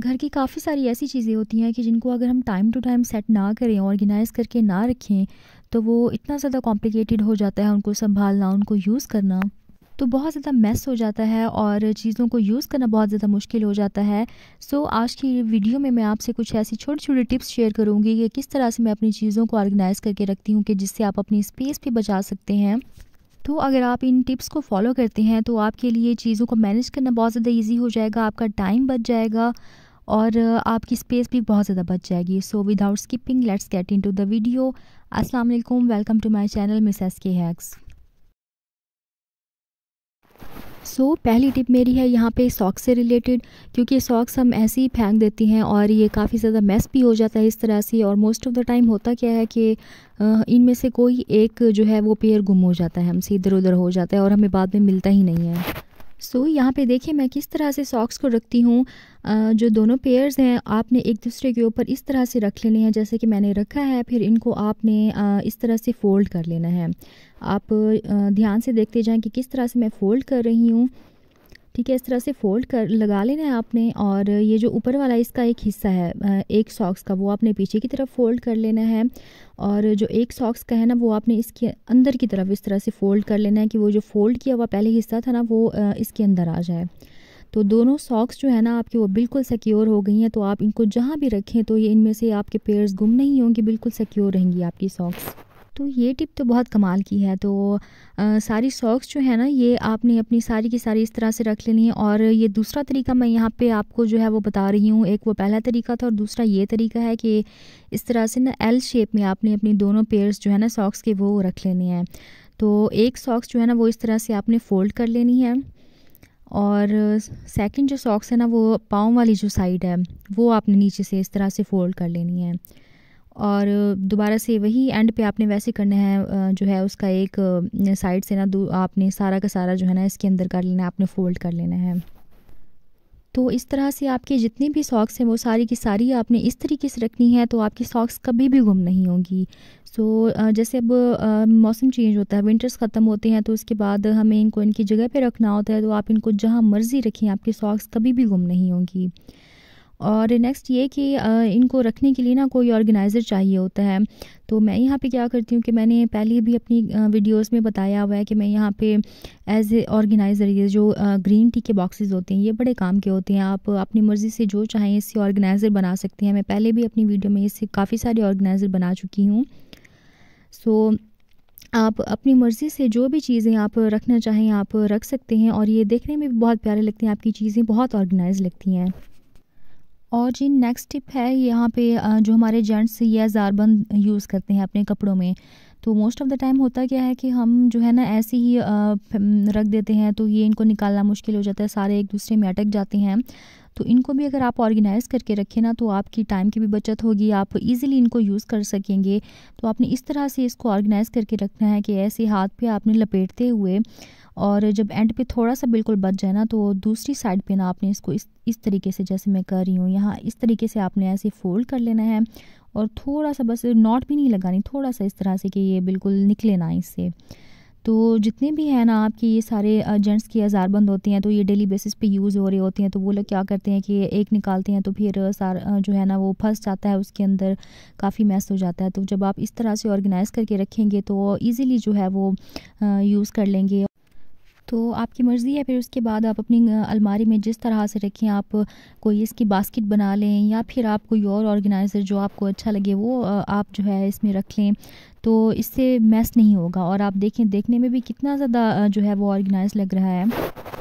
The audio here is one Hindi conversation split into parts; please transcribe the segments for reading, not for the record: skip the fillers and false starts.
घर की काफ़ी सारी ऐसी चीज़ें होती हैं कि जिनको अगर हम टाइम टू टाइम सेट ना करें, ऑर्गेनाइज़ करके ना रखें, तो वो इतना ज़्यादा कॉम्प्लिकेटेड हो जाता है उनको संभालना, उनको यूज़ करना, तो बहुत ज़्यादा मैस हो जाता है और चीज़ों को यूज़ करना बहुत ज़्यादा मुश्किल हो जाता है। सो आज की वीडियो में मैं आपसे कुछ ऐसी छोटी छोटी टिप्स शेयर करूँगी कि किस तरह से मैं अपनी चीज़ों को ऑर्गेनाइज़ करके रखती हूँ कि जिससे आप अपनी स्पेस भी बचा सकते हैं। तो अगर आप इन टिप्स को फॉलो करते हैं तो आपके लिए चीज़ों को मैनेज करना बहुत ज़्यादा ईजी हो जाएगा, आपका टाइम बच जाएगा और आपकी स्पेस भी बहुत ज़्यादा बच जाएगी। So without skipping let's get into the video. अस्सलाम वालेकुम, welcome to my channel miss SK hacks. So पहली टिप मेरी है यहाँ पे सॉक्स से रिलेटेड, क्योंकि सॉक्स हम ऐसे ही फेंक देते हैं और ये काफ़ी ज़्यादा मैस भी हो जाता है इस तरह से। और मोस्ट ऑफ़ द टाइम होता क्या है कि इनमें से कोई एक जो है वो पेयर गुम हो जाता है, हमसे इधर उधर हो जाता है और हमें बाद में मिलता ही नहीं है। सो यहाँ पे देखिए मैं किस तरह से सॉक्स को रखती हूँ। जो दोनों पेयर्स हैं आपने एक दूसरे के ऊपर इस तरह से रख लेने हैं जैसे कि मैंने रखा है, फिर इनको आपने इस तरह से फ़ोल्ड कर लेना है। आप ध्यान से देखते जाएं कि किस तरह से मैं फ़ोल्ड कर रही हूँ। ठीक है, इस तरह से फ़ोल्ड कर लगा लेना है आपने, और ये जो ऊपर वाला इसका एक हिस्सा है एक सॉक्स का, वो आपने पीछे की तरफ फ़ोल्ड कर लेना है, और जो एक सॉक्स का है ना वो आपने इसके अंदर की तरफ इस तरह से फ़ोल्ड कर लेना है कि वो जो फ़ोल्ड किया हुआ पहले हिस्सा था ना वो इसके अंदर आ जाए। तो दोनों सॉक्स जो है ना आपके वो बिल्कुल सिक्योर हो गई हैं। तो आप इनको जहाँ भी रखें तो ये इनमें से आपके पेयर्स गुम नहीं होंगे, बिल्कुल सिक्योर रहेंगी आपकी सॉक्स। तो ये टिप तो बहुत कमाल की है। तो सारी सॉक्स जो है ना ये आपने अपनी सारी की सारी इस तरह से रख लेनी है। और ये दूसरा तरीका मैं यहाँ पे आपको जो है वो बता रही हूँ, एक वो पहला तरीका था और दूसरा ये तरीका है कि इस तरह से ना एल शेप में आपने अपनी दोनों पेयर्स जो है ना सॉक्स के वो रख लेने हैं। तो एक सॉक्स जो है ना वो इस तरह से आपने फ़ोल्ड कर लेनी है, और सेकेंड जो सॉक्स है ना वो पाँव वाली जो साइड है वो आपने नीचे से इस तरह से फ़ोल्ड कर लेनी है, और दोबारा से वही एंड पे आपने वैसे करना है, जो है उसका एक साइड से ना आपने सारा का सारा जो है ना इसके अंदर कर लेना है, आपने फ़ोल्ड कर लेना है। तो इस तरह से आपके जितने भी सॉक्स हैं वो सारी की सारी आपने इस तरीके से रखनी है, तो आपकी सॉक्स कभी भी गुम नहीं होंगी। सो जैसे अब मौसम चेंज होता है, विंटर्स ख़त्म होते हैं, तो उसके बाद हमें इनको इनकी जगह पे रखना होता है। तो आप इनको जहाँ मर्ज़ी रखें आपकी सॉक्स कभी भी गुम नहीं होंगी। और नेक्स्ट ये कि इनको रखने के लिए ना कोई ऑर्गेनाइज़र चाहिए होता है। तो मैं यहाँ पे क्या करती हूँ कि मैंने पहले भी अपनी वीडियोस में बताया हुआ है कि मैं यहाँ पे एज ए ऑर्गेनाइज़र ये जो ग्रीन टी के बॉक्सेस होते हैं ये बड़े काम के होते हैं। आप अपनी मर्ज़ी से जो चाहें इससे ऑर्गेनाइज़र बना सकते हैं। मैं पहले भी अपनी वीडियो में इससे काफ़ी सारे ऑर्गेनाइज़र बना चुकी हूँ। सो आप अपनी मर्ज़ी से जो भी चीज़ें आप रखना चाहें आप रख सकते हैं, और ये देखने में भी बहुत प्यारे लगते हैं, आपकी चीज़ें बहुत ऑर्गेनाइज लगती हैं। और जी नेक्स्ट टिप है यहाँ पे जो हमारे जेंट्स ये जारबंद यूज़ करते हैं अपने कपड़ों में। तो मोस्ट ऑफ़ द टाइम होता क्या है कि हम जो है ना ऐसे ही रख देते हैं, तो ये इनको निकालना मुश्किल हो जाता है, सारे एक दूसरे में अटक जाते हैं। तो इनको भी अगर आप ऑर्गेनाइज़ करके रखें ना तो आपकी टाइम की भी बचत होगी, आप इजीली इनको यूज़ कर सकेंगे। तो आपने इस तरह से इसको ऑर्गेनाइज़ करके रखना है कि ऐसे हाथ पे आपने लपेटते हुए, और जब एंड पे थोड़ा सा बिल्कुल बच जाए ना तो दूसरी साइड पे ना आपने इसको इस तरीके से, जैसे मैं कर रही हूँ यहाँ, इस तरीके से आपने ऐसे फ़ोल्ड कर लेना है, और थोड़ा सा बस नॉट भी नहीं लगानी, थोड़ा सा इस तरह से कि ये बिल्कुल निकले ना इससे। तो जितने भी हैं ना आपके ये सारे जेंट्स के अजारबंद होते हैं, तो ये डेली बेसिस पे यूज़ हो रहे होते हैं। तो वो लोग क्या करते हैं कि एक निकालते हैं तो फिर सारा जो है ना वो फंस जाता है उसके अंदर, काफ़ी मैस हो जाता है। तो जब आप इस तरह से ऑर्गेनाइज़ करके रखेंगे तो ईज़िली जो है वो यूज़ कर लेंगे। तो आपकी मर्ज़ी है फिर उसके बाद आप अपनी अलमारी में जिस तरह से रखें, आप कोई इसकी बास्केट बना लें या फिर आप कोई और ऑर्गेनाइज़र जो आपको अच्छा लगे वो आप जो है इसमें रख लें, तो इससे मैस नहीं होगा। और आप देखें देखने में भी कितना ज़्यादा जो है वो ऑर्गेनाइज़ लग रहा है।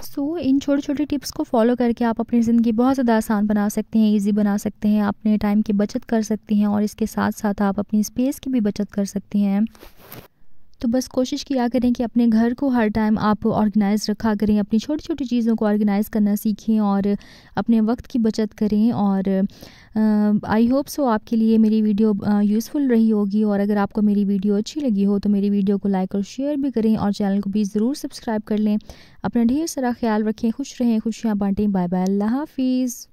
सो इन छोटे छोटे टिप्स को फॉलो करके आप अपनी ज़िंदगी बहुत ज़्यादा आसान बना सकते हैं, इजी बना सकते हैं, अपने टाइम की बचत कर सकते हैं, और इसके साथ साथ आप अपनी स्पेस की भी बचत कर सकते हैं। तो बस कोशिश किया करें कि अपने घर को हर टाइम आप ऑर्गेनाइज़ रखा करें, अपनी छोटी छोटी चीज़ों को ऑर्गेनाइज़ करना सीखें और अपने वक्त की बचत करें। और आई होप सो आपके लिए मेरी वीडियो यूज़फुल रही होगी, और अगर आपको मेरी वीडियो अच्छी लगी हो तो मेरी वीडियो को लाइक और शेयर भी करें, और चैनल को भी ज़रूर सब्सक्राइब कर लें। अपना ढेर सारा ख्याल रखें, खुश रहें, खुशियाँ बाँटें। बाय बाय, अल्लाह हाफिज़।